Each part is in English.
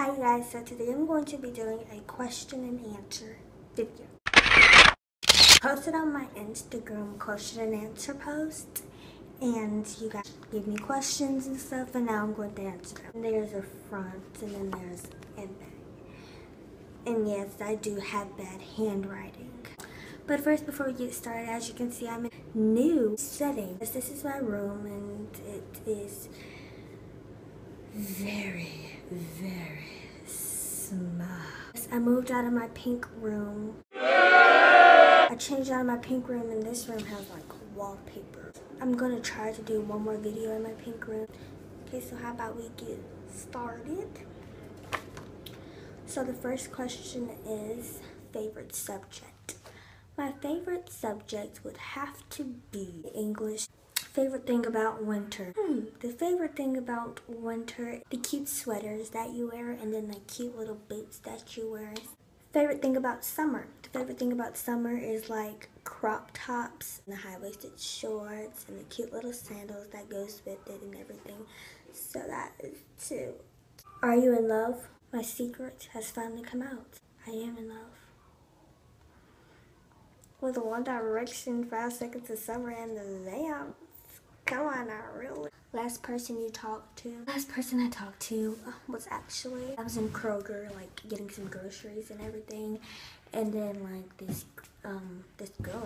Hi guys, so today I'm going to be doing a question and answer video. Posted on my Instagram question and answer post, and you guys gave me questions and stuff, and now I'm going to answer them. And there's a front and then there's a back. And yes, I do have bad handwriting. But first, before we get started, as you can see, I'm in a new setting. This is my room, and it is very, very small. I moved out of my pink room. I changed out of my pink room, and this room has like wallpaper. I'm gonna try to do one more video in my pink room. Okay, so how about we get started? So the first question is favorite subject. My favorite subject would have to be English. Favorite thing about winter. The favorite thing about winter, the cute sweaters that you wear and then the cute little boots that you wear. Favorite thing about summer. The favorite thing about summer is like crop tops and the high-waisted shorts and the cute little sandals that goes with it and everything. So that is two. Are you in love? My secret has finally come out. I am in love. With One Direction, 5 Seconds of Summer, and The Vamps. Come on, not really. Last person you talked to? Last person I talked to was actually, I was in Kroger, like, getting some groceries and everything. And then, like, this girl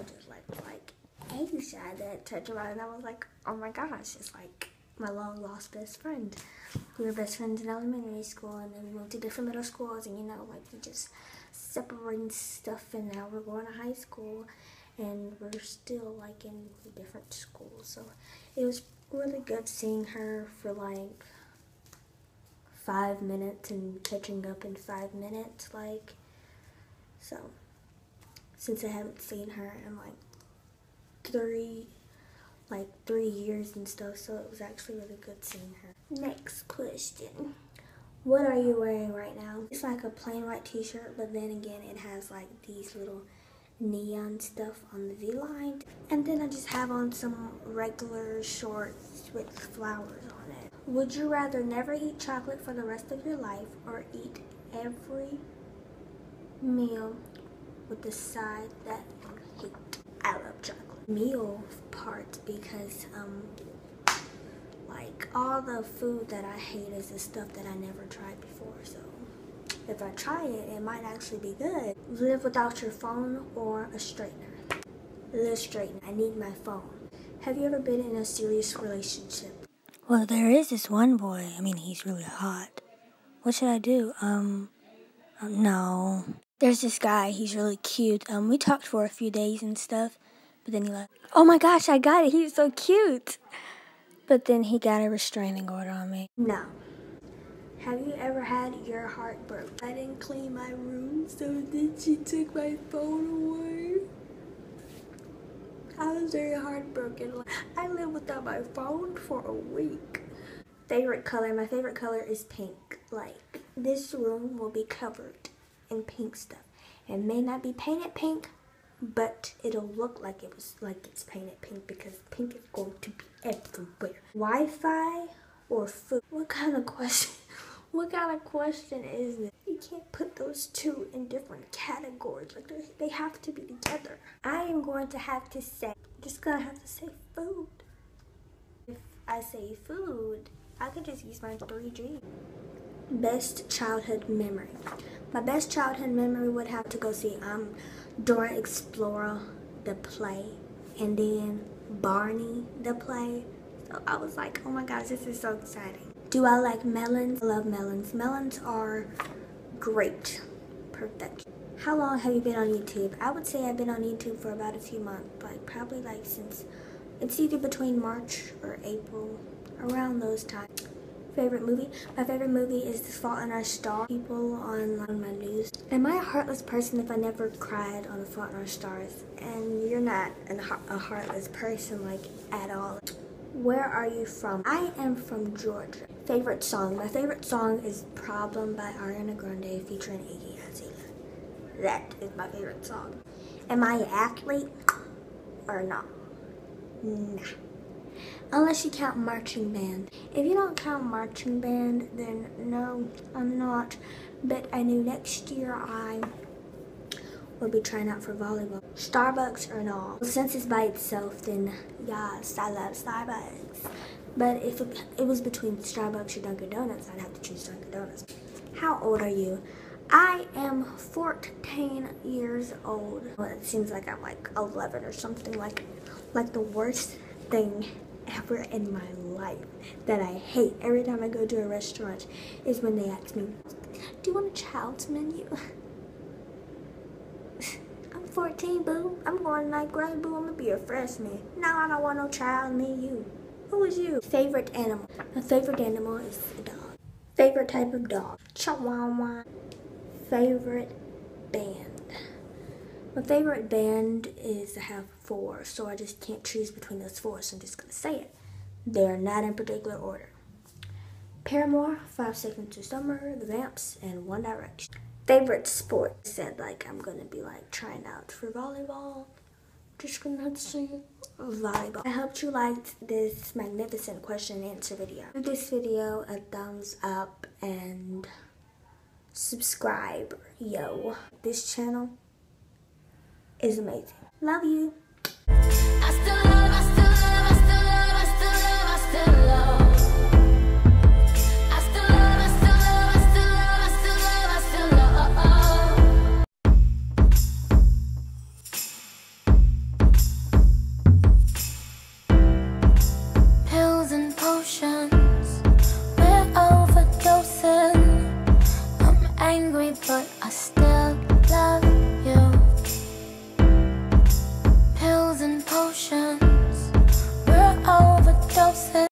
just, like, Asia that touched around. And I was like, oh my gosh, it's like my long-lost best friend. We were best friends in elementary school, and then we went to different middle schools, and, you know, like, you just separating stuff, and now we're going to high school and we're still like in different schools, so it was really good seeing her for like 5 minutes and catching up in 5 minutes, like, so since I haven't seen her in like three years and stuff, so it was actually really good seeing her. Next question. What are you wearing right now? It's like a plain white t-shirt, but then again, it has like these little neon stuff on the V-line. And then I just have on some regular shorts with flowers on it. Would you rather never eat chocolate for the rest of your life or eat every meal with the side that you hate? I love chocolate. Meal part because, like, all the food that I hate is the stuff that I never tried before, so if I try it, it might actually be good. Live without your phone or a straightener? Live straightened. I need my phone. Have you ever been in a serious relationship? Well, there is this one boy. I mean, he's really hot. What should I do? No. There's this guy. He's really cute. We talked for a few days and stuff, but then he left. Oh my gosh, I got it. He's so cute. But then he got a restraining order on me. No. Have you ever had your heart broken? I didn't clean my room, so then she took my phone away. I was very heartbroken. I lived without my phone for a week. Favorite color? My favorite color is pink. Like, this room will be covered in pink stuff. It may not be painted pink, but it'll look like it's painted pink because pink is going to be everywhere. Wi-Fi or food? What kind of question is this? You can't put those two in different categories. Like, they have to be together. I am going to have to say, I'm just gonna have to say food. If I say food, I could just use my 3G. Best childhood memory. My best childhood memory would have to go see Dora Explorer, the play, and then Barney, the play. So I was like, oh my gosh, this is so exciting. Do I like melons? I love melons. Melons are great. Perfection. How long have you been on YouTube? I would say I've been on YouTube for about a few months, like probably like since, it's either between March or April, around those times. Favorite movie? My favorite movie is The Fault in Our Stars. People on my news. Am I a heartless person if I never cried on The Fault in Our Stars? And you're not a heartless person, like, at all. Where are you from? I am from Georgia. Favorite song? My favorite song is Problem by Ariana Grande featuring Iggy Azalea. That is my favorite song. Am I an athlete or not? Nah. Unless you count marching band. If you don't count marching band, then no, I'm not. But I knew next year I would be trying out for volleyball. Starbucks or not. Since it's by itself, then yes, I love Starbucks. But if it was between Starbucks or Dunkin' Donuts, I'd have to choose Dunkin' Donuts. How old are you? I am 14 years old. Well, it seems like I'm like 11 or something. Like the worst thing ever in my life that I hate every time I go to a restaurant is when they ask me, do you want a child's menu? I'm 14, boo. I'm going to ninth grade, boo. I'm going to be a freshman. No, I don't want no child menu. Who is you? Favorite animal. My favorite animal is a dog. Favorite type of dog. Chihuahua. Favorite band. My favorite band is, I have four, so I just can't choose between those four, so I'm just going to say it. They're not in particular order. Paramore, 5 Seconds of Summer, The Vamps, and One Direction. Favorite sport. I said, like, I'm going to be, like, trying out for volleyball. Just going to have to say volleyball. I hope you liked this magnificent question and answer video. Give this video a thumbs up and subscribe, yo. This channel is amazing. Love you.